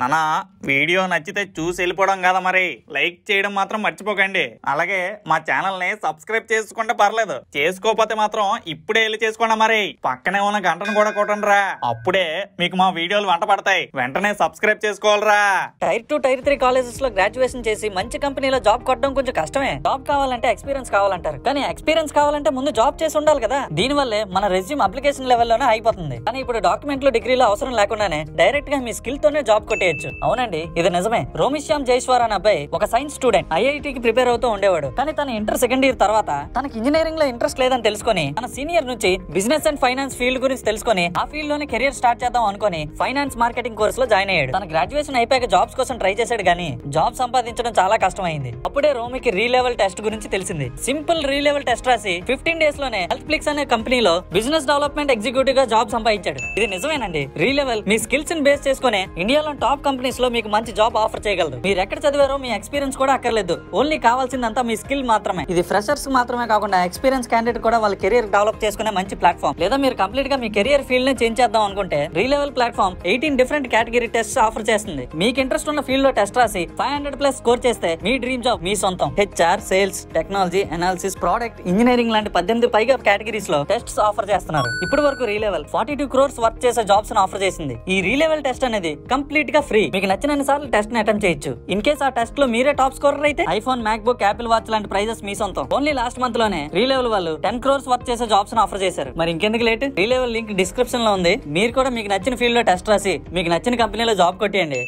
నానా వీడియో నచ్చితే చూసి వెళ్ళిపోవడం కదా మరి, లైక్ చేయడం మాత్రం మర్చిపోకండి. అలాగే మా ఛానల్ ని సబ్స్క్రైబ్ చేసుకుంటే పర్లేదు, చేసుకోకపోతే మాత్రం ఇప్పుడే వెళ్ళి చేసుకోండి మరి. పక్కనే ఉన్న గంటను కూడా కొట్టండిరా, అప్పుడే మీకు మా వీడియోలు వంట పడతాయి. వెంటనే సబ్స్క్రైబ్ చేసుకోవాలరా. టైర్ 2, టైర్ 3 కాలేజెస్ లో గ్రాడ్యుయేషన్ చేసి మంచి కంపెనీలో జాబ్ కొట్టడం కొంచెం కష్టమే. జాబ్ కావాలంటే ఎక్స్పీరియన్స్ కావాలంటారు, కానీ ఎక్స్పీరియన్స్ కావాలంటే ముందు జాబ్ చేసి ఉండాలి కదా. దీనివల్లే మన రెజ్యూమ్ అప్లికేషన్ లెవెల్లోనే అయిపోతుంది. కానీ ఇప్పుడు డాక్యుమెంట్లు డిగ్రీలో అవసరం లేకుండానే డైరెక్ట్ గా మీ స్కిల్ తోనే జాబ్ కొట్టే. అవునండి, ఇది నిజమే. రోమి శ్యామ్ జైశ్వర్ అనే అబ్బాయి ఒక సైన్స్ స్టూడెంట్, IIT కి ప్రిపేర్ అవుతూ ఉండేవాడు. కానీ తన ఇంటర్ సెకండ్ ఇయర్ తర్వాత తనకి ఇంజనీరింగ్ లో ఇంట్రెస్ట్ లేదని తెలుసుకుని తన సీనియర్ నుంచి బిజినెస్ అండ్ ఫైనాన్స్ ఫీల్డ్ గురించి తెలుసుకుని ఆ ఫీల్డ్ లోనే కెరీర్ స్టార్ట్ చేద్దాం అనుకుని ఫైనాన్స్ మార్కెటింగ్ కోర్స్ లో జాయిన్ అయ్యాడు. తన గ్రాడ్యుయేషన్ అయిపోయాక జాబ్స్ కోసం ట్రై చేశాడు, కానీ జాబ్ సంపాదించడం చాలా కష్టమైంది. అప్పుడే రోమికి రీలెవెల్ టెస్ట్ గురించి తెలిసింది. సింపుల్ రీలెవెల్ టెస్ట్ రాసి 15 days లోనే హెల్త్ ప్లిక్స్ అనే కంపెనీలో బిజినెస్ డెవలప్మెంట్ ఎగ్జిక్యూటివ్ గా జాబ్ సంపాదించాడు. ఇది నిజమేనండి, రీలెవెల్ మీ స్కిల్స్ ని బేస్ చేసుకుని ఇండియాలో టాప్ కంపెనీస్ లో మీకు మంచి జాబ్ ఆఫర్ చేయగలరు. మీరు ఎక్కడ చదివారో మీ ఎక్స్పీరియన్స్ కూడా అక్కర్లేదు, ఓన్లీ కావాల్సిందంతా మీ స్కిల్ మాత్రమే. ఇది ఫ్రెషర్స్ మాత్రమే కాకుండా ఎక్స్పీరియన్స్ క్యాండిడేట్ కూడా వాళ్ళ కెరీర్ డెవలప్ చేసుకునే మంచి ప్లాట్ఫామ్. లేదా మీరు కంప్లీట్ గా మీ కెరీర్ ఫీల్డ్ ని చేంజ్ చేద్దాం అనుకుంటే Relevel platform 18 different category test offer చేస్తుంది. మీకు ఇంట్రెస్ట్ ఉన్న ఫీల్డ్ లో టెస్ట్ రాసి 500+ స్కోర్ చేస్తే మీ డ్రీమ్ జాబ్ మీ సొంతం. HR, sales, technology, analysis, product, engineering లాంటి 18 పైగా కేటగిరీస్ లో టెస్ట్స్ ఆఫర్ చేస్తున్నారు. ఇప్పటి వరకు రీలెవెల్ 42 crores వర్క్ చేసే జాబ్స్ ఆఫర్ చేసింది. ఈ రీలెవెల్ టెస్ట్ అనేది కంప్లీట్ గా ఫ్రీ. మీకు నచ్చినన్ని సార్లు టెస్ట్ ని అటెంప్ట్ చేయొచ్చు. ఇన్ కేస్ ఆ టెస్ట్ లో మీరే టాప్ స్కోరర్ అయితే iPhone, MacBook, Apple watch లాంటి ప్రైజెస్ మీ సొంతం. ఓన్లీ లాస్ట్ మంత్ లోనే రీలెవెల్ వాళ్ళు 10 crores వర్క్ చేసే జాబ్స్ ఆఫర్ చేశారు. మరి ఇంకెందుకు లేట్, రీలెవెల్ లింక్ డిస్క్రిప్షన్ లో ఉంది. మీరు కూడా మీకు నచ్చిన ఫీల్డ్ లో టెస్ట్ రాసి మీకు నచ్చిన కంపెనీలో జాబ్ కొట్టేయండి.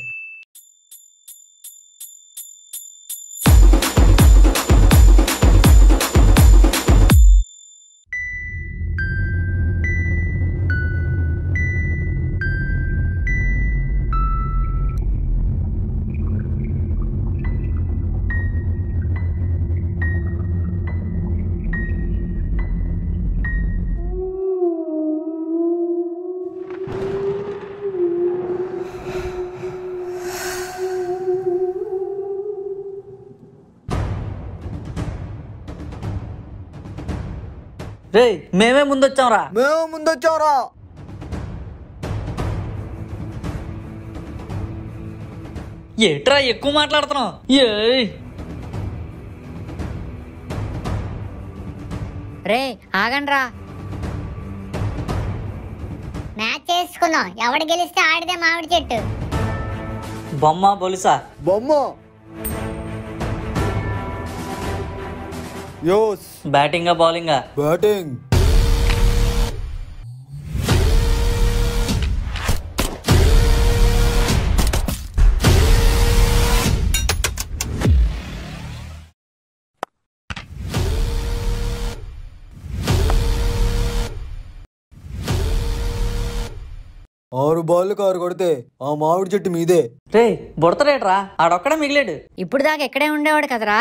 రే, మేమే ముందొచ్చాంరా, మేము ముందొచ్చాంరా. ఏట్రా ఎక్కువ మాట్లాడుతున్నావు? రే ఆగండ్రా, మ్యాచ్ చేసుకుందాం. ఎవడు గెలిస్తే ఆడితే మామిడి చెట్టు. బొమ్మ బొలుసా బొమ్మ. బ్యాటింగా బౌలింగా? బ్యాటింగ్. ఆరు బాల్లకు 6 కొడితే ఆ మామిడి చెట్టు మీదే. రే బొడతరేట్రా, ఆడొక్కడే మిగిలాడు. ఇప్పుడు దాకా ఎక్కడే ఉండేవాడు కదరా.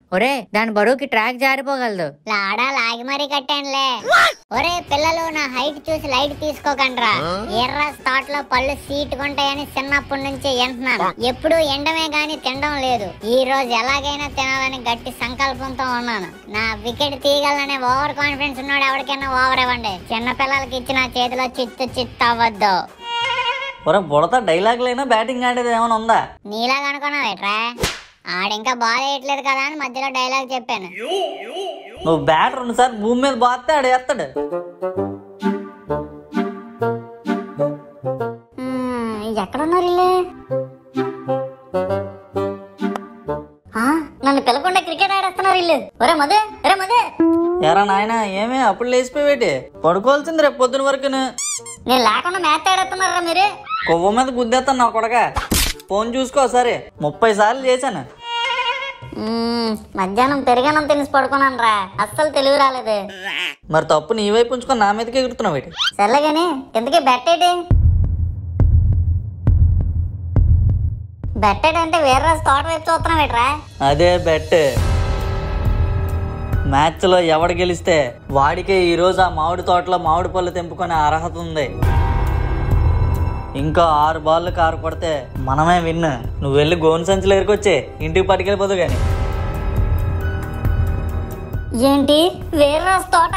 ఒరే, దాని బరువుకి ట్రాక్ జారిపోగలదు. లాడా లాగి మరీ కట్టానులే. ఒరే పిల్లలు, నా హైట్ చూసి లైట్ తీసుకోకండ్రా. ఎర్ర స్టార్ట్ లో పళ్ళు సీటుకుంటాయని చిన్నప్పటి నుంచి ఎంటున్నాను. ఎప్పుడు ఎండమే గాని తినడం లేదు. ఈ రోజు ఎలాగైనా తినాలని గట్టి సంకల్పంతో ఉన్నాను. నా వికెట్ తీయగలనే ఓవర్ కాన్ఫిడెన్స్ ఉన్నాడు ఎవరికైనా ఓవర్ ఇవ్వండి. చిన్న పిల్లలకి ఇచ్చిన చేతిలో చిత్త అవ్వద్దు. ఒరే బుడత, డైలాగ్ లేనా బ్యాటింగ్ ఆడేది ఏమైనా ఉందా? నీలాగా అనుకున్నావేట్రా, ఆడింకా బాల్ వేయట్లేదు కదా అని మధ్యలో డైలాగ్ చెప్పాను. నువ్వు బ్యాట్ 2 సార్లు భూమి మీద బాస్తే ఆడేస్తాడు. ఎక్కడున్నారు? నన్ను పిలకుండా క్రికెట్ ఆడేస్తున్నారు ఇల్లు. ఒరే మధు, ఒరే మధు. ఎరా నాయనా, ఏమే అప్పుడు లేచిపోయేటి? పడుకోవాల్సింది రేపు పొద్దున వరకు. నేను లేకుండా మ్యాచ్ ఆడేస్తున్నారా మీరు? కొవ్వ మీద గుద్దేస్తాను నా కొడగా. ఫోన్ చూసుకో సరే, 30 సార్లు చేశాను. మధ్యాహ్నం పెరిగానం తెలిసి పడుకున్నాను రా, అస్సలు తెలివి రాలేదు. మరి తప్పు నీ వైపు ఉంచుకొని నా మీదకి ఎగురుతున్నావు ఏంటి? సర్లేగాని ఎందుకే బెట్టేటి? బెట్టెడ్ అంటే వేరే స్టార్ట్ వైపు చూస్తున్నాం ఏట్రా? అదే బెట్. మ్యాచ్లో ఎవడు గెలిస్తే వాడికే ఈరోజు ఆ మామిడి తోటలో మామిడి పళ్ళు తెంపుకునే అర్హత ఉంది. ఇంకా 6 బాళ్ళు కారు పడితే మనమే విన్. నువ్వు వెళ్ళి గోన్ సంచులు ఎరుకొచ్చే ఇంటికి పట్టుకెళ్ళిపోదు. కానీ ఏంటి వేరే తోట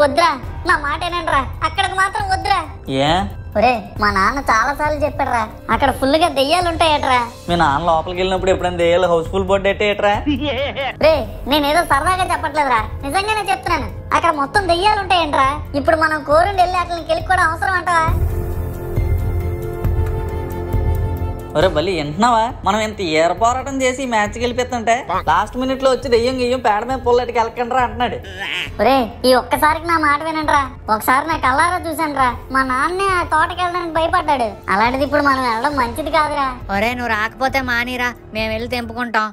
వద్దురా, నా మాట ఏనంటరా, అక్కడికి మాత్రం వద్దురా. ఏ ఒరే మా నాన్న చాలా సార్లు చెప్పాడరా అక్కడ ఫుల్ గా దెయ్యాలు ఉంటాయట్రా. మీ నాన్న లోపలికి వెళ్ళినప్పుడు ఎప్పుడైనా దెయ్యాలు హౌస్ఫుల్ బోర్డు ఎట్టేట్రా? రే నేనేదో సరదాగా చెప్పట్లేదురా, నిజంగానే చెప్తున్నాను. అక్కడ మొత్తం దెయ్యాలు ఉంటాయంట్రా. ఇప్పుడు మనం కోరుండి వెళ్ళి అక్కడికి వెళ్ళిపోవడం అవసరం అంటావా? ఒరే బలి వింటున్నావా, మనం ఇంత ఏర పోరాటం చేసి మ్యాచ్ గెలిపిస్తుంటే లాస్ట్ మినిట్ లో వచ్చి దెయ్యం గెయ్యం పేడ మీద పొల్లటికి వెళ్ళకండ్రా అంటున్నాడు. ఒరే ఈ ఒక్కసారికి నా మాట వినండ్రా. ఒకసారి నా కళ్ళారా చూసానురా, మా నాన్నే ఆ తోటకి వెళ్ళడానికి భయపడ్డాడు. అలాంటిది ఇప్పుడు మనం వెళ్ళడం మంచిది కాదురా. ఒరే నువ్వు రాకపోతే మానిరా, మేము వెళ్ళి తెంపుకుంటాం.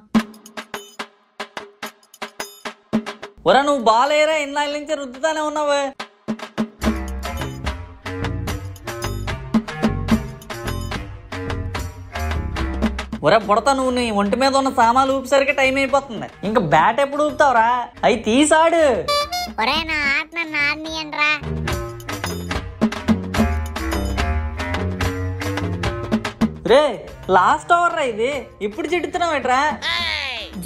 ఒరే నువ్వు బాలేరా, ఇన్నాళ్ళ నుంచి రుద్దుతానే ఉన్నావు. ఒరే బుడతా, నువ్వు నీ ఒంటి మీద ఉన్న సామాన్లు ఊపిసరికి టైం అయిపోతుంది. ఇంకా బ్యాట్ ఎప్పుడు ఊపుతావురా? అయి తీసాడు. ఒరే నా ఆట నన్ను ఆడినియండ్రా. రే లాస్ట్ ఓవర్ రా ఇది, ఇప్పుడు జిడ్డుతున్నావు ఏట్రా?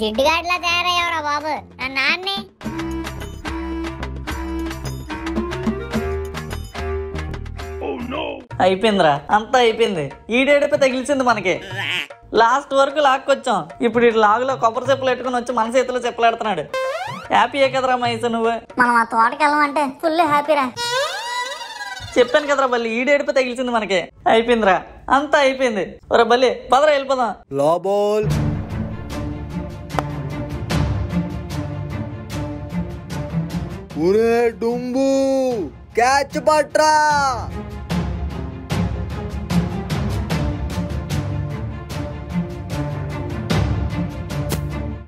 జిడ్డుగాడిలా తయారయ్యావురా బాబు. నన్ను ఆడిని అయిపోయిందిరా, అంతా అయిపోయింది. ఈడేడిపై తగిలిసింది మనకి. లాస్ట్ వరకు లాక్కొచ్చాం. ఇప్పుడు ఇటు లాగులో కొబ్బరి చెప్పులు పెట్టుకుని వచ్చి మన చేతిలో చెప్పులాడుతున్నాడు. హ్యాపీయే కదరా మహేష్ నువ్వు? మనం ఆ తోటకి వెళ్ళమంటే ఫుల్ హ్యాపీరా. చెప్పాను కదరా బల్లి, ఈడేడిపై తగిలిసింది మనకి. అయిపోయిందిరా, అంతా అయిపోయింది. ఒరే బల్లి పదరా వెళ్ళిపోదాం. లోబోల్ ఒరే డుంబు క్యాచ్ పట్రా.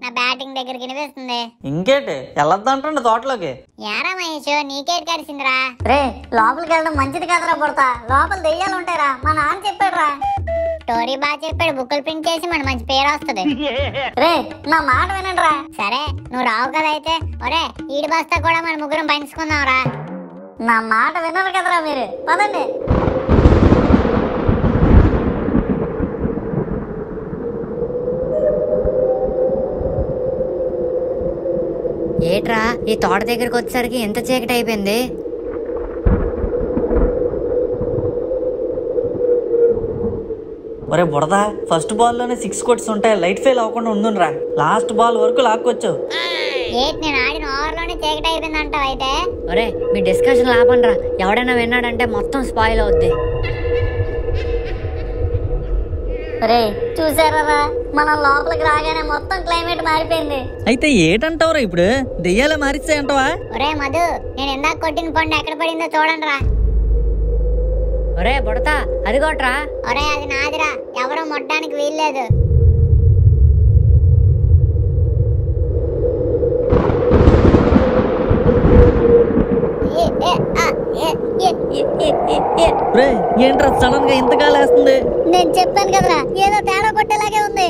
నా బ్యాటింగ్ దగ్గరికి వినిపిస్తుంది. ఇంకేటి వెళ్ళొద్దంటే తోటలోకి ఏరా మహేష్, నీకేటి కడిసిందిరా? రే లోపలికి వెళ్ళడం మంచిది కాదురా బుడతా, లోపల దెయ్యాలు ఉంటాయిరా. మా నాన్న చెప్పాడు రా, స్టోరీ బాగా చెప్పాడు. బుక్కులు ప్రింట్ చేసి మన మంచి పేరు వస్తుంది. రే నా మాట వినండి రా. సరే నువ్వు రావు కదా, అయితే ఒరే ఈడి బస్తా కూడా మన ముగ్గురం పంచుకుందాం రా. నా మాట వినరు కదరా మీరు, పదండి. ఏట్రా ఈ తోట దగ్గరకు వచ్చేసరికి ఎంత చీకటి అయిపోయింది. ఒరే బుడదా ఫస్ట్ బాల్ లోనే 6 కొట్స్ ఉంటాయి, లైట్ ఫెయిల్ అవ్వకుండా ఉండురా. లాస్ట్ బాల్ వరకు లాక్కొచ్చు. ఒరే మీ డిస్కషన్ ఆపండ్రా, ఎవడైనా విన్నాడంటే మొత్తం స్పాయిల్ అవుద్ది. రే చూసారా మనం లోపలికి రాగానే మొత్తం క్లైమేట్ మారిపోయింది. అయితే ఏటంటావురా ఇప్పుడు, దెయ్యాలే మారిస్తాయంటావా? ఒరే మధు నేను ఇందాక కొట్టిన పండు ఎక్కడ పడిందో చూడండి రా. ఒరే బుడతా అది కొట్రా. ఒరే అది నాదిరా, ఎవరో మొట్టడానికి వీల్లేదు. ఏంట్రా సడన్ గా ఇంత కాలేస్తుంది? నేను చెప్పాను కదరా ఏదో తేడా కొట్టేలాగే ఉంది.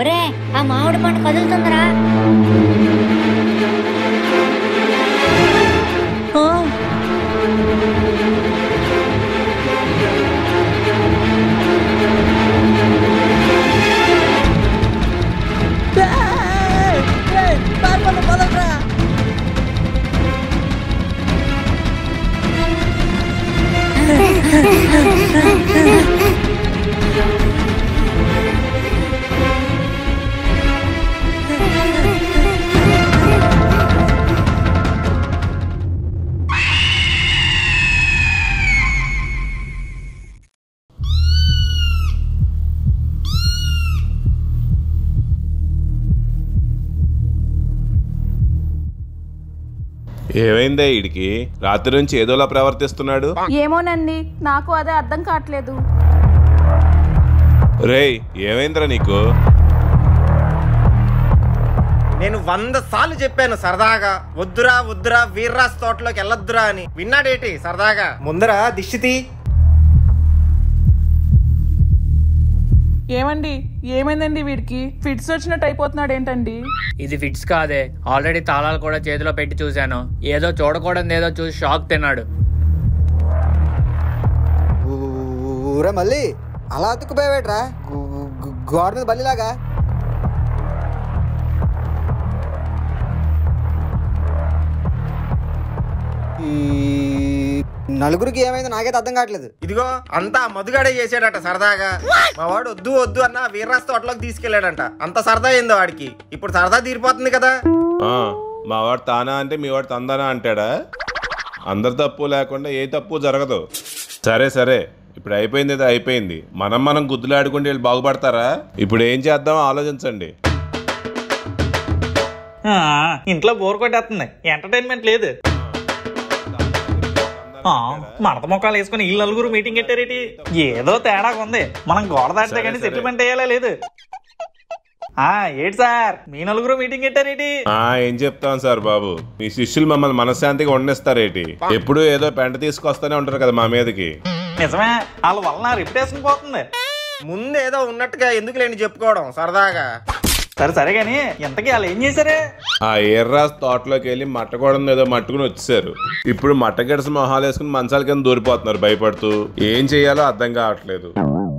ఒరే ఆ మామిడి పండు కదులుతుందిరా. ఏమైందే ఇడికి? రాత్రి నుంచి ఏదోలా ప్రవర్తిస్తున్నాడు. ఏమోనండి, నాకు అదే అర్థం కావట్లేదు. రేయ్, ఏమైందిరా నీకు? నేను 100 సార్లు చెప్పాను సరదాగా, వద్దురా వద్దురా వీర్రాజ్ తోటలోకి వెళ్ళొద్దురా అని. విన్నాడేటి సరదాగా? ముందరా దిష్టి. ఏమండి ఏమైందండి వీడికి? ఫిట్స్ వచ్చినట్టు అయిపోతున్నాడు ఏంటండి? ఇది ఫిట్స్ కాదే, ఆల్రెడీ తాళాలు కూడా చేతిలో పెట్టి చూశాను. ఏదో చూడకూడదు ఏదో చూసి షాక్ తిన్నాడు. ఊరే మళ్ళీ అలా అతుక్కుపోయావేట్రా గోడ మీద బల్లిలాగా? నలుగురికి ఏమైందో నాకైతే అర్థం కావట్లేదు. ఇదిగో అంతా మధుగాడే చేసాడట సరదాగా. మా వాడు వద్దు వద్దు అన్న వీర్రాజ్ తోటలోకి తీసుకెళ్లాడంట. అంత సరదా ఏందో వాడికి? ఇప్పుడు సరదా తీరిపోతుంది కదా. మా వాడు తానా అంటే మీ వాడు తందానా అంటాడా? అందరు తప్పు లేకుండా ఏ తప్పు జరగదు. సరే సరే, ఇప్పుడు అయిపోయింది ఏదో అయిపోయింది. మనం గుద్దులాడుకుంటే వీళ్ళు బాగుపడతారా? ఇప్పుడు ఏం చేద్దామో ఆలోచించండి. ఇంట్లో బోర్ కొట్టేస్తుంది, ఎంటర్టైన్మెంట్ లేదు. మడత మొక్కలు వేసుకుని వీళ్ళు నలుగురు మీటింగ్ పెట్టారేటి? ఏదో తేడా ఉంది. మనం గోడ దాటితే కానీ సెటిల్మెంట్ అయ్యేలా లేదు. ఏంటి సార్ మీ నలుగురు మీటింగ్ పెట్టారేటి? ఏం చెప్తాం సార్ బాబు, మీ శిష్యులు మమ్మల్ని మనశ్శాంతిగా ఉండేస్తారేటి? ఎప్పుడు ఏదో పెంట తీసుకొస్తానే ఉంటారు కదా మా మీదకి. నిజమే, వాళ్ళ వల్ల నా రిప్యుటేషన్ పోతుంది. ముందు ఏదో ఉన్నట్టుగా ఎందుకు లేని చెప్పుకోవడం సరదాగా. సరే సరే గానీ ఎంతకీ వాళ్ళు ఏం చేశారే? ఆ ఏర్రాజ్ తోటలోకి వెళ్ళి మట్టగూడని ఏదో మట్టుకుని వచ్చేసారు. ఇప్పుడు మట్టగడస మొహాలు వేసుకుని మంచాల కింద దూరిపోతున్నారు భయపడుతూ. ఏం చేయాలో అర్థం కావట్లేదు.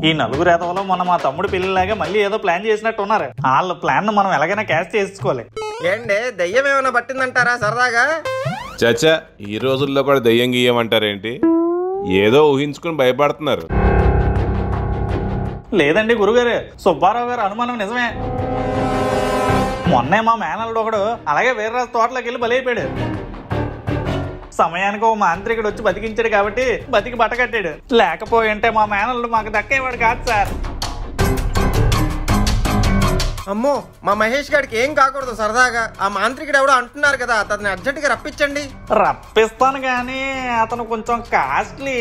ఈ నలుగురు ఏదవలో మొన్న మా తమ్ముడు పెళ్లిలాగా మళ్ళీ ఏదో ప్లాన్ చేసినట్టు ఉన్నారు. వాళ్ళ ప్లాన్ మనం ఎలాగైనా క్యాష్ చేసుకోవాలి. ఏంటే దయ్యం ఏమైనా పట్టిందంటారా సరదాగా? చచ్చా, ఈ రోజుల్లో కూడా దయ్యం గీయమంటారేంటి? ఏదో ఊహించుకుని భయపడుతున్నారు. లేదండి గురుగారు, సుబ్బారావు గారు అనుమానం నిజమే. మొన్నే మా మేనల్లుడు ఒకడు అలాగే వీర్రాజ్ తోటలోకి వెళ్ళి బలైపోయాడు. సమయానికి ఓ మాంత్రికుడు వచ్చి బతికించాడు కాబట్టి బతికి బట్ట కట్టాడు. లేకపోయింటే మా మేనల్లుడు మాకు దక్కేవాడు కాదు సార్. అమ్మో, మా మహేష్ గారికి ఏం కాకూడదు సరదాగా. ఆ మాంత్రికుడు ఎవడో అంటున్నారు కదా, అతన్ని అర్జెంట్ గా రప్పించండి. రప్పిస్తాను గానీ అతను కొంచెం కాస్ట్లీ.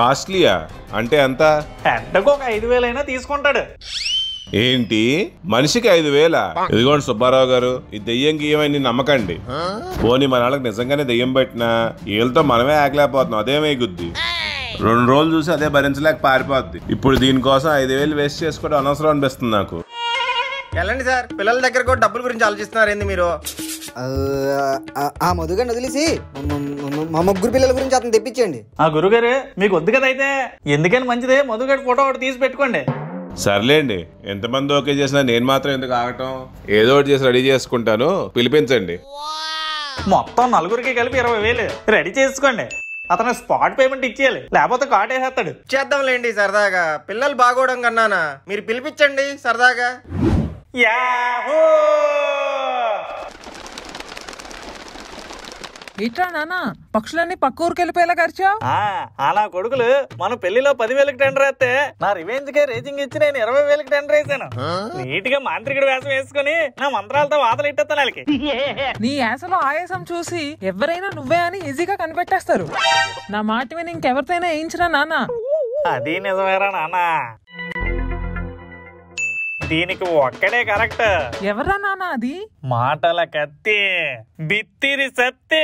కాస్ట్లీయా అంటే ఎంత? పెద్దకు ఒక 5,000 తీసుకుంటాడు. ఏంటి మనిషికి 5,000? ఇదిగోండి సుబ్బారావు గారు, ఈ దెయ్యం గీయమని నమ్మకండి. పోనీ మన వాళ్ళకి నిజంగానే దెయ్యం పెట్టినా వీళ్ళతో మనమే ఆగలేకపోతున్నాం. అదేమై గుద్ది 2 రోజులు చూసి అదే భరించలేక పారిపోద్ది. ఇప్పుడు దీనికోసం 5,000 వేస్ట్ చేసుకోవడం అనవసరం అనిపిస్తుంది నాకు. వెళ్ళండి సార్, పిల్లల దగ్గర కూడా డబ్బుల గురించి ఆలోచిస్తున్నారు ఏంది మీరు? ఆ మధుగా వదిలేసి మా ముగ్గురు పిల్లల గురించి అతను తెప్పించండి. ఆ గురుగారు మీకు వద్దు కదా, అయితే ఎందుకని మంచిదే మధుగాడి ఫోటో ఒకటి తీసి పెట్టుకోండి. సర్లేండి, ఎంతమంది ఓకే చేసినా నేను మాత్రం ఎందుకు ఆగటం, ఏదో ఒకటి చేసి రెడీ చేసుకుంటాను. పిలిపించండి. మొత్తం నలుగురికి కలిపి 20,000 రెడీ చేసుకోండి. అతను స్పాట్ పేమెంట్ ఇచ్చేయాలి, లేకపోతే కాటేసేస్తాడు. చేద్దాంలేండి సరదాగా, పిల్లలు బాగోవడం కన్నానా. మీరు పిలిపించండి సరదాగా. ఇట్లా నానా పక్షులన్నీ పక్క ఊరికి వెళ్ళిపోయేలా ఖర్చావు. అలా కొడుకులు మన పెళ్లిలో 10,000 టెండర్ వేస్తే నా రివెంజ్ గా రేజింగ్ ఇచ్చి నేను 20,000 టెండర్ వేసాను. నీట్ గా మాంత్రికుడు వేసం వేసుకుని నా మంత్రాలతో వాతలు ఇట్టేస్తాను వాళ్ళకి. నీ యాసలో ఆయాసం చూసి ఎవరైనా నువ్వే అని ఈజీగా కనిపెట్టేస్తారు. నా మాట విని ఇంకెవరితోనే వేయించినా నానా. అది నిజమేరా నానా, దీనికి ఒక్కడే కరెక్ట్. ఎవరా నాన్న అది? మాటల కత్తి బిత్తిరి సత్తి.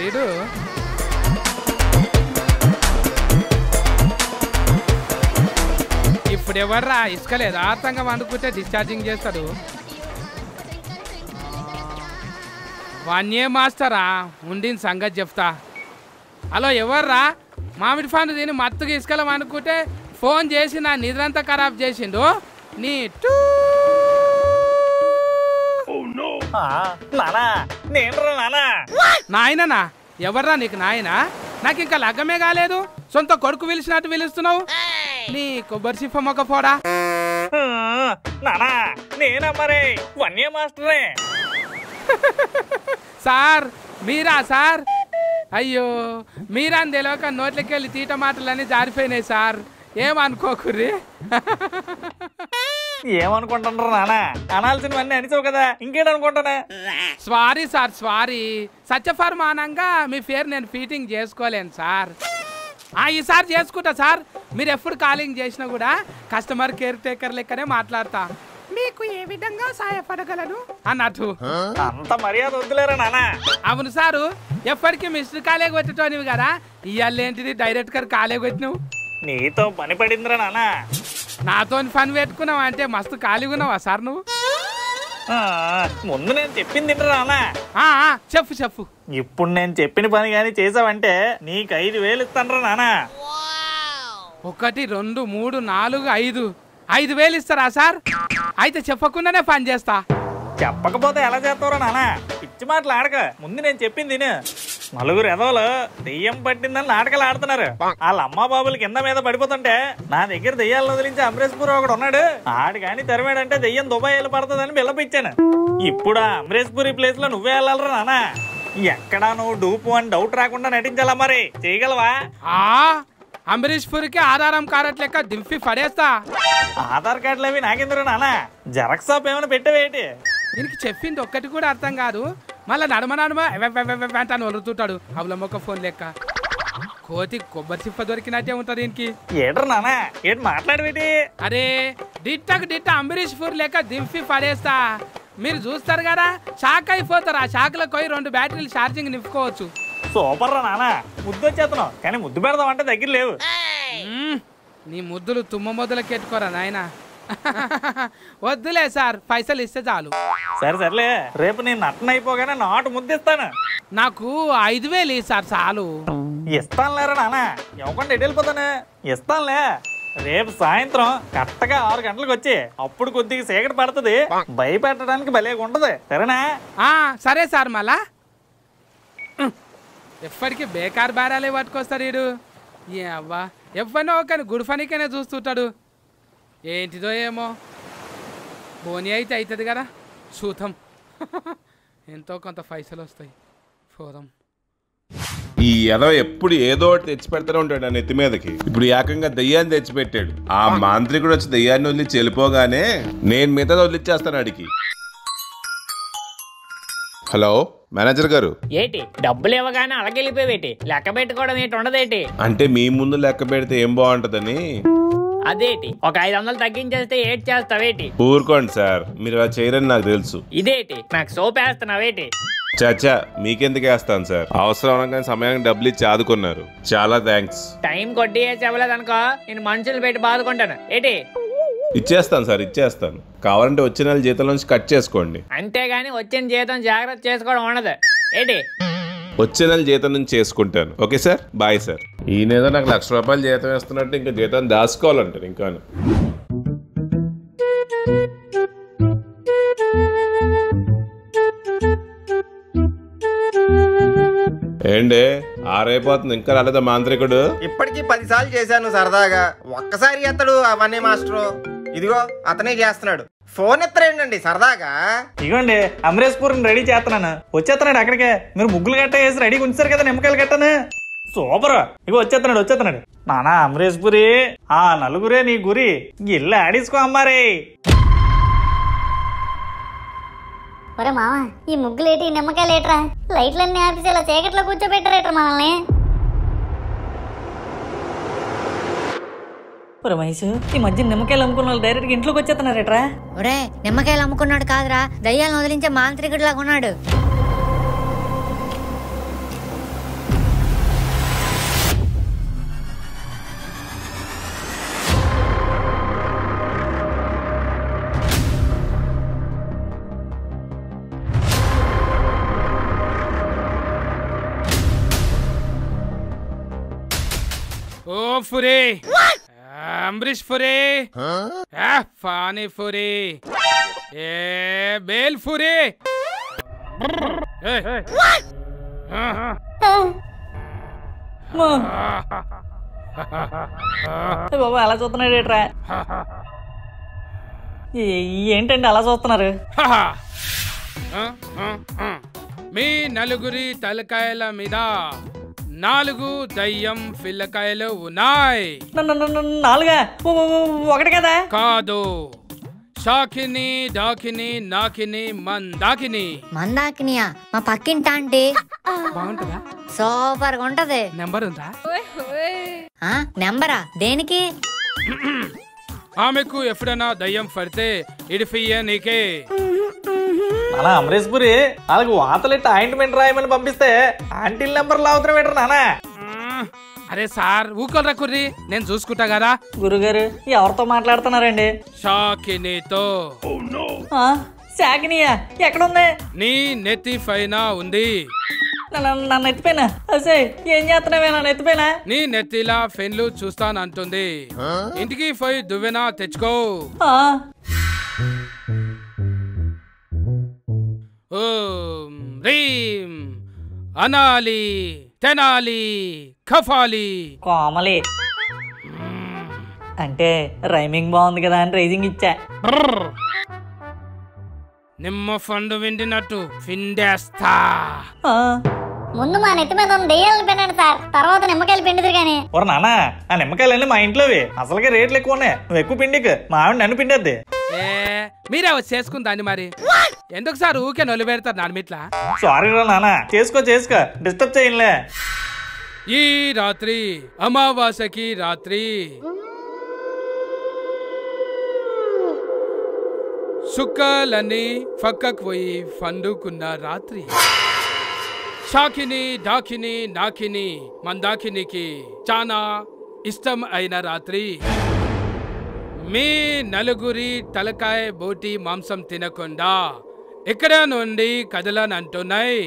రీడు ఇప్పుడు ఎవర్రా ఇసుక లేదు ఆర్థంగా అందుకుంటే డిశ్చార్జింగ్ చేస్తాడు. వాణ్యే మాస్తారా ఉండిన సంగతి చెప్తా. హలో ఎవర్రా? మామిడి పండు తిని మత్తుగా ఇసుకలో అనుకుంటే ఫోన్ చేసి నా నిద్రంతా ఖరాబ్ చేసిండు. నీ టూ నాయనా, ఎవర్రా నీకు నాయనా? నాకు ఇంకా లగ్గమే కాలేదు సొంత కొడుకు పిలిచినట్టు పిలుస్తున్నావు నీ కొబ్బరి చిప్ప మొక్క పోడా నానా నేనమ్మరే వన్య మాస్టరే సార్ మీరా సార్ అయ్యో మీరా అని తెలియక నోట్లకి వెళ్ళి తీట మాటలన్నీ జారిపోయినాయి సార్ ఏమనుకోకుర్రీ ఏమనుకుంటున్నారు నానా అనాల్సినవన్నీ అనిచావు కదా ఇంకేటనుకుంటానా సారీ సార్ సారీ సత్యపరమానంగా మీ పేరు నేను ఫీటింగ్ చేసుకోలేను సార్ ఈసారి చేసుకుంటా సార్ మీరు ఎప్పుడు కాలింగ్ చేసినా కూడా కస్టమర్ కేర్ టేకర్ లెక్కనే మాట్లాడతా మీకు ఏ విధంగా సహాయపడగలను అన్నట్టు అంత మర్యాద వద్దులేరా నానా అవును సారు ఎప్పటికీ మిస్టర్ కాలేజ్ కొట్టేటోనివి కదా ఇవాళేంటిది డైరెక్ట్ గారు కాలేజ్ కొట్టినవు నీతో పని పడిందిరా నానా నాతో పని పెట్టుకున్నావు అంటే మస్తు ఖాళీగున్నావా సార్ నువ్వు ముందు నేను చెప్పింది తింటరానా చెప్పు చెప్పు ఇప్పుడు నేను చెప్పిన పని కానీ చేసావంటే నీకు 5,000 ఇస్తానరా నానా 1 2 3 4 5 5,000 ఇస్తారా సార్ అయితే చెప్పకుండానే పని చేస్తా చెప్పకపోతే ఎలా చేస్తావురా నానా పిచ్చి మాటలు ఆడక ముందు నేను చెప్పింది తిను నలుగురు ఎదవలు దెయ్యం పట్టిందని నాటకాలు ఆడుతున్నారు వాళ్ళ అమ్మా బాబులు కింద మీద పడిపోతుంటే నా దగ్గర దెయ్యాలను వదిలించి అమరేష్పూర్ ఒకడు ఉన్నాడు ఆడు కానీ తెరమేడంటే దెయ్యం దుబాయ్ వెళ్ళి పడుతుందని బిల్లపిచ్చాను ఇప్పుడు ఆ అమరేష్పూర్ ఈ ప్లేస్ లో నువ్వే వెళ్ళాలరా నానా ఎక్కడా నువ్వు డూపు అని డౌట్ రాకుండా నటించాలా మరి చేయగలవా అమరేష్పూర్కి ఆధారం కార్డు లెక్క దింపి పడేస్తా ఆధార్ కార్డులు అవి నాకెందుకు నానా జెరాక్స్ షాప్ ఏమైనా పెట్టవేటి దీనికి చెప్పింది ఒక్కటి కూడా అర్థం కాదు మళ్ళీ నడమ నడమ వెంటనే వలుతుంటాడు అవలమ్మొక్క ఫోన్ లెక్క కోతి కొబ్బరి చిప్ప దొరికినట్టే ఉంటుంది దీనికి ఏడు మాట్లాడేటి అరే డిట్ట అంబరీష్ పూర్ లెక్క దింపి పడేస్తా మీరు చూస్తారు కదా షాక్ అయిపోతారు ఆ షాక్ లో పోయి 2 బ్యాటరీలు ఛార్జింగ్ నింపుకోవచ్చు సూపర్ రా నానా ముద్దు వచ్చేస్తున్నావు కానీ ముద్దు పెడదాం అంటే దగ్గర లేవు నీ ముద్దులు తుమ్మ మొదలకి ఎట్టుకోరా నాయన వద్దులే సార్ పైసలు ఇస్తే చాలు సరే సర్లే రేపు నేను నటన అయిపోగానే నాటు ముద్దిస్తాను నాకు 5,000 సార్ చాలు ఇస్తానులేరా నానా ఇవ్వకుండా ఎడెళ్ళిపోతాను ఇస్తానులే రేపు సాయంత్రం కరెక్ట్గా 6 గంటలకు వచ్చి అప్పుడు కొద్దిగా చీకటి పడుతుంది భయపెట్టడానికి భలేగా ఉండదు సరేనా సరే సార్ మళ్ళా ఎప్పటికీ బేకార్ బేరాలే పట్టుకొస్తారు వీడు ఏ అవ్వా ఎవరినో కానీ గుడ్ ఫనీకైనా చూస్తుంటాడు ఏంటిదో ఏమో బోని అయితే అవుతుంది కదా చూద్దాం ఎంతో కొంత పైసలు వస్తాయి చూద్దాం ఈ ఎదవ ఎప్పుడు ఏదో తెచ్చి పెడతానే ఉంటాడు ఆ నెత్తి మీదకి ఇప్పుడు ఏకంగా దయ్యాన్ని తెచ్చిపెట్టాడు ఆ మాంత్రికుడు వచ్చి దయ్యాన్ని వదిలించి వెళ్ళిపోగానే నేను మిగతా వదిలిచ్చేస్తాను ఆడికి హలో మేనేజర్ గారు ఏంటి డబ్బులు ఇవ్వగానే అలకెళ్ళిపోయేటి లెక్క పెట్టుకోవడం ఏంటి ఉండదేటి అంటే మీ ముందు లెక్క పెడితే ఏం బాగుంటదని అదేటి ఒక 500 తగ్గించేస్తే ఏడ్ చేస్తావేటి ఊరుకోండి సార్ మీరు అలా చేయరని నాకు తెలుసు ఇదేటి నాకు సోప్ వేస్తున్నావేటి చాచా మీకెందుకు వేస్తాను సార్ అవసరం అనగానే సమయానికి డబ్బులు ఇచ్చి ఆదుకున్నారు చాలా థ్యాంక్స్ టైం కొట్టి చెప్పలేదనుకో నేను మనుషులు పెట్టి బాదుకుంటాను ఏటి ఇచ్చేస్తాను సార్ ఇచ్చేస్తాను కావాలంటే వచ్చిన జీతం నుంచి కట్ చేసుకోండి అంతేగాని వచ్చిన జీతం జాగ్రత్త చేసుకోవడం ఉండదు ఏటి వచ్చే నెల జీతం నుంచి చేసుకుంటాను ఓకే సార్ బాయ్ సార్ ఈయనేదో నాకు 1,00,000 రూపాయలు జీతం వేస్తున్నట్టు ఇంకా జీతం దాచుకోవాలంటారు ఇంకా ఏండే ఆరైపోతుంది ఇంకా రాలేదా మాంత్రికుడు ఇప్పటికీ 10 సార్లు చేశాను సరదాగా ఒక్కసారి అతడు అవన్నీ మాస్టరు ఇదిగో అతనే చేస్తున్నాడు ఫోన్ ఎత్తరేంటండి సరదాగా ఇగోండి అమరేష్ పూర్ రెడీ చేస్తున్నాను వచ్చేస్తున్నాడు అక్కడికే మీరు ముగ్గులు గట్ట వేసి రెడీ ఉంచారు కదా నిమ్మకాయలు గట్టను సూపర్ ఇగో వచ్చేస్తున్నాడు నానా అమరేష్ పూరి ఆ నలుగురే నీ గురి ఇల్లు ఆడేసుకో అమ్మారే ఒరే మావా ఈ ముగ్గులేటి నిమ్మకాయలేట్రా లైట్లన్నీ ఆర్పిసేలా చీకట్లో కూర్చోబెట్టారేట్రా మనల్ని ఈ మధ్య నిమ్మకాయలు అమ్ముకున్న వాళ్ళు డైరెక్ట్ గా ఇంట్లోకి వచ్చేస్తున్నారట్రా ఒరే నిమ్మకాయలు అమ్ముకున్నాడు కాదురా దయ్యాలను వదిలించే మాంత్రికుడు లాగా ఉన్నాడు ఓ ఫురే అంబరీష్ ఫురే ఫానీ ఫురే ఏ బేల్ ఫురే బాబా అలా చూస్తున్నాడు ఏట్రా? ఏంటండి అలా చూస్తున్నారు? మీ నలుగురి తలకాయల మీద నాలుగు దయ్యం పిల్లకాయలు ఉన్నాయి. నాలుగా? ఒకటి కదా? కాదు. షాకిని, డాకిని, నాకిని, మందాకిని. మందాకినియా? మా పక్కింటా అంటే బాగుంటుందా? సూపర్ గా ఉంటది. నెంబర్ ఉందా? నెంబరా? దేనికి? ఆమెకు ఎప్పుడైనా దయ్యం పడితే ఇడిఫియ్య నీకే. అలా అమరేష్ పురి వాళ్ళకి వాతలెట్టి ఆయింట్మెంట్ రాయమని పంపిస్తే ఆంటీల నెంబర్ లావుతున్నా పెట్టరు నానా. అరే సార్ ఊకలరా కుర్రీ, నేను చూసుకుంటా కదా. గురుగారు ఎవరితో మాట్లాడుతున్నారండి? షాకినీతో. షాకినియా? ఎక్కడుంది? నీ నెత్తి పైన ఉంది. నా నెత్తిపైన? అసే ఏం చేస్తున్నావే నా నెత్తిపైన? నీ నెత్తిలా ఫెన్లు చూస్తానంటుంది. ఇంటికి పోయి దువ్వెన తెచ్చుకో. ఓం రీం అనాలి తెనాలి కఫాలి కోమలి. అంటే రైమింగ్ బాగుంది కదా అని రైజింగ్ ఇచ్చా. నిమ్మ ఫండు విండినట్టు పిండేస్తా. ముందు మా నెత్తి మీద దెయ్యాలను పెండండి సార్, తర్వాత నిమ్మకాయలు పిండిదురు గానీ. ఓ నానా, ఆ నిమ్మకాయలన్నీ మా ఇంట్లోవి, అసలుగా రేట్లు ఎక్కువ ఉన్నాయి. నువ్వు ఎక్కువ పిండికి మా ఆవిడ నన్ను పిండేద్ది. మీరే వచ్చి చేసుకుందాన్ని మరి. ఎందుకు సార్ ఊకే నొలి పెడతారు నాన్న మీట్లా? సారీ రా నాన్న, చేసుకో చేసుకో, డిస్టర్బ్ చేయలే. ఈ రాత్రి అమావాస్యకి రాత్రి సుక్కలన్నీ పక్కకు పోయి పండుకున్న రాత్రి షాకిని, డాకిని, నాకిని, మందాకినికి చాలా ఇష్టం అయిన రాత్రి మీ నలుగురి తలకాయ బోటి మాంసం తినకుండా ఇక్కడ నుండి కదలనంటున్నాయి.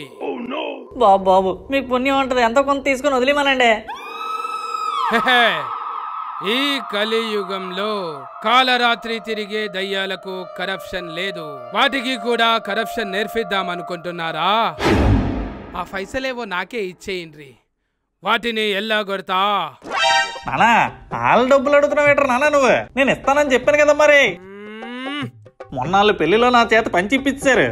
బాబు బాబు మీకు పుణ్యం ఉంటది, ఎంతో కొంత తీసుకుని వదిలేమనండి. ఈ కలియుగంలో కాలరాత్రి తిరిగే దయ్యాలకు కరప్షన్ లేదు, వాటికి కూడా కరప్షన్ నేర్పిద్దాం అనుకుంటున్నారా? ఆ పైసలేవో నాకే ఇచ్చేయండి, వాటిని ఎల్లాగొడతా. నానా వాళ్ళ డబ్బులు అడుగుతున్నావేట్రా నానా నువ్వు? నేను ఇస్తానని చెప్పాను కదా మరి. మొన్న వాళ్ళు పెళ్లిలో నా చేత పంచి ఇప్పించారు,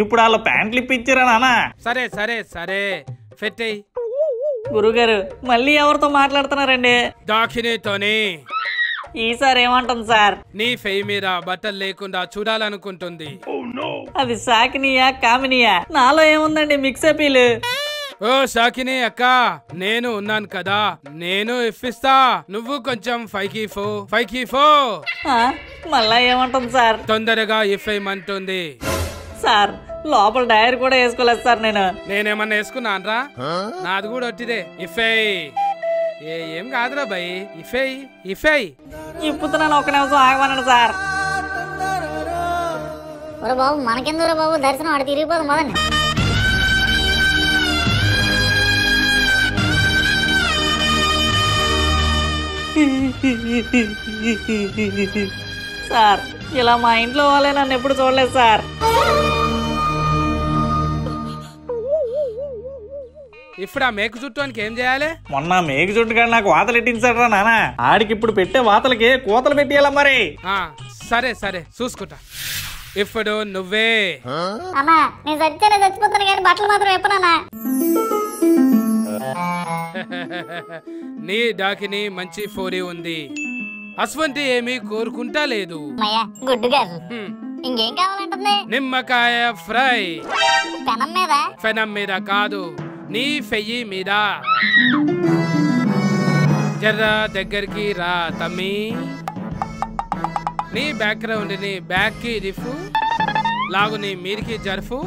ఇప్పుడు వాళ్ళ ప్యాంట్లు ఇప్పించారా నానా? సరే సరే సరే పెట్టేయ్. గురుగారు మళ్ళీ ఎవరితో మాట్లాడుతున్నారండి? దాకినితోనే. ఈసారి ఏమంటుంది సార్? నీ ఫెయిమీరా బట్టలు లేకుండా చూడాలనుకుంటుంది. అది షాకినియా కామినియా? నాలో ఏముందండి మిక్స్ అపీలు. ఓ షాకిని అక్క, నేను ఉన్నాను కదా, నేను ఇప్పిస్తా, నువ్వు కొంచెం ఫైకి ఫో. మళ్ళా ఏమంటుంది సార్? తొందరగా ఇప్పేయమంటుంది సార్. లోపల డైరీ కూడా వేసుకోలేదు సార్. నేనేమన్నా వేసుకున్నాను రా? నాది కూడా ఒట్టిదే. ఇఫేయ్. ఏం కాదురా బాయ్, ఇఫేయ్. ఇప్పుతున్నాను, ఒక నిమిషం ఆగమన్నాను సార్. బాబు మనకెందుకు బాబు దర్శనం, అడిగి తిరిగిపోదు మదన్. సార్ ఇలా మా ఇంట్లో వాళ్ళే నన్ను ఎప్పుడు చూడలేదు సార్. ఇప్పుడు ఆ మేకు చుట్టానికి ఏం చేయాలి? మొన్న మేకు చుట్టు కానీ నాకు వాతలు ఎట్టించాడు రా నానా, ఆడికి ఇప్పుడు పెట్టే వాతలకి కూతలు పెట్టేయాల మరి. సరే సరే చూసుకుంటా. ఇప్పుడు నువ్వే. నేను చచ్చిపోతాను కానీ బట్టలు మాత్రం ఎప్పుడన్నా. నీ డాకిని మంచి ఫోరీ ఉంది, అస్వంటి ఏమీ కోరుకుంటా లేదు. ఇంకేం కావాలంటుంది? నిమ్మకాయ ఫ్రై. పెనం మీద కాదు, నీ ఫెయ్యి మీద. జర దగ్గరికి రా తమ్మి. నీ బ్యాక్గ్రౌండ్ ని బ్యాక్ కి రిఫ్ లాగు, నీ మీరికి జర్ఫు.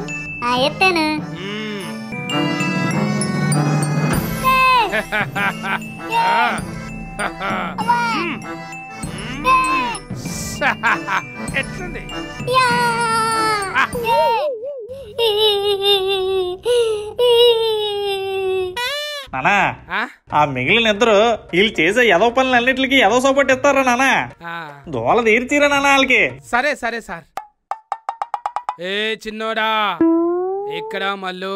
ఎట్లుంది? నానా ఆ మిగిలిన ఇద్దరు వీళ్ళు చేసే ఎదవ పనులు అన్నిటికి ఎదవ సపోర్ట్ ఇస్తారా నానా? దోళ తీర్చిరా నానా వాళ్ళకి. సరే సరే సార్. ఏ చిన్నోడా, ఎక్కడా Mallu?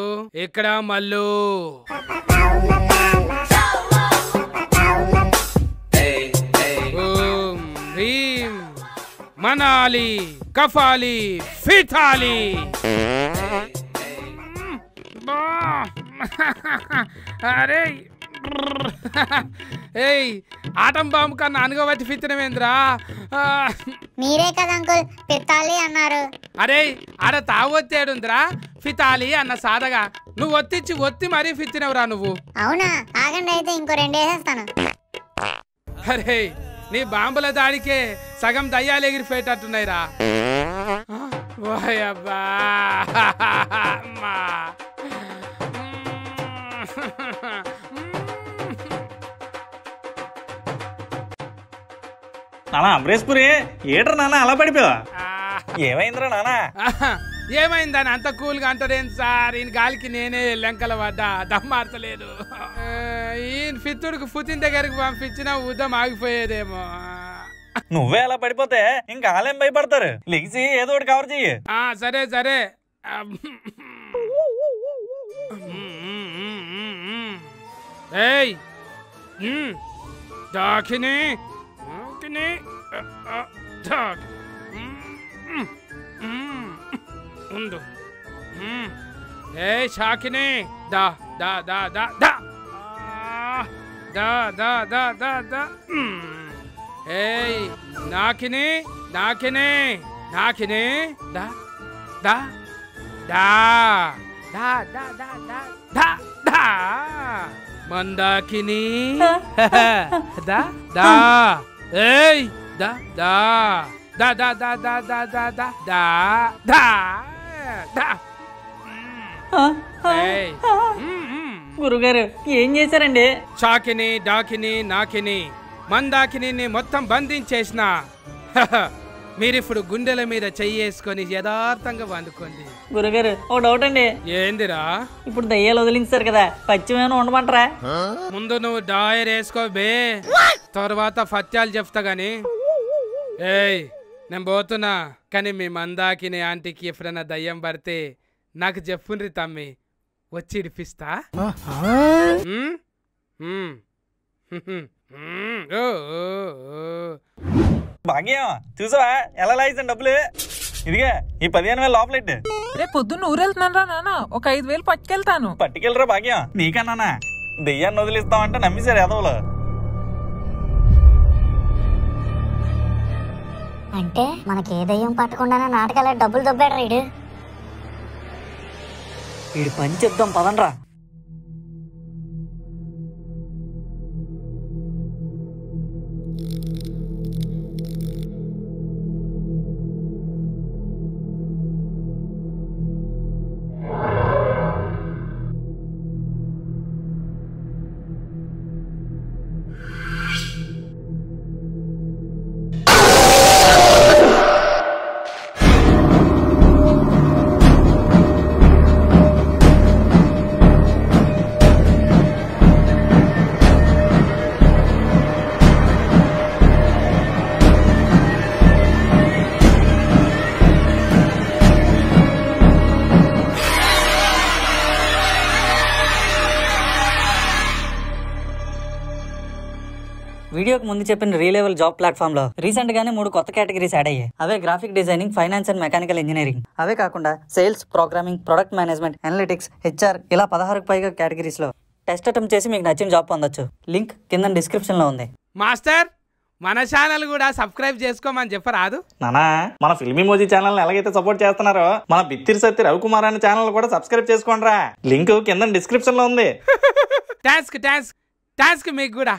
Manali, Kafali, Fitali. Arey. Hey, atom bomb ka nango vati fitne mendra. Mere kada uncle Pitali annaru. Arey, ada tavotedundra. Fitali anna sadaga. Nu vottichu votti mari fitnevra nuvu. Avuna, agandi aithe inko rendu chestanu. Arey, nee bambala dadike sagam dayyale girifetattunnayi ra. Vayabba. Nana, Brespure, Yedra Nana, Alabadiba. Yevendra Nana. Yevain than Antakul Gantarens are in Galkinene, Lankalavada, Damartaledo. In Fitur foot in the Gariguan Fitina Uda Magfedemo. Novella Padipote, in Galam by Barter. Lixi, Edward Gaudi. Ah, Sade, Sade. Hey, Darkine. Dog. Undo. Hey, Sharkine. Da. Hey, Nakine. Da. Mandakini. Da. Hey, da. Hey, Guru garu, em chesarandi? Chakini, dakini, nakini, mandakini ni mottham bandinchesna. Meer ippudu gundela meeda cheyyesukoni yadarthanga vandukondi. Guru garu, o doubt andi. Endira? Ippudu dayyalu vadilincharu kada, pachchimena undamantra? Mundu nu dair esko be. Tarvata fatyal jaftagani. Hey, Nambotuna, Kanimi Mandakine Anti Kifrana Dayam Barte, Nak Jafunritami. What's it, Fista? Bagia, Tusa, analyze and double. Here, Ipadian will love it. Put the Nural Nanana, okay, well, Patkeltano. Particular Bagia, Nikanana. They are not the list on and miserable. అంటే మనకి ఏ దయ్యం పట్టుకుండానే నాటకాల డబ్బులు దొబ్బేడు read వీడి పని చెప్తాం పదండ్రా వీడియోకి ముందు చెప్పిన రీ లెవెల్ జాబ్ ప్లాట్ఫామ్ లో రీసెంట్ గానే 3 కొత్త కేటగిరీస్ యాడ్ అయ్యాయి. అవే graphic designing, finance and mechanical engineering. అవే కాకుండా sales, programming, product management, analytics, HR ఇలా 16కి పైగా కేటగిరీస్ లో టెస్ట్ అటెంప్ట్ చేసి మీకు నచ్చిన జాబ్ పొందొచ్చు. లింక్ కింద డిస్క్రిప్షన్ లో ఉంది. మాస్టర్ మన ఛానల్ కూడా సబ్స్క్రైబ్ చేసుకోమని చెప్పరాదు నానా? మన ఫిల్మీ మోజీ ఛానల్ ఎలాగైతే సపోర్ట్ చేస్తున్నారో మన బిత్తిరి సత్తి రవికుమార్ అనే ఛానల్ కూడా సబ్స్క్రైబ్ చేసుకోండిరా. లింక్ కింద డిస్క్రిప్షన్ లో ఉంది. టాస్క్ మీకు కూడా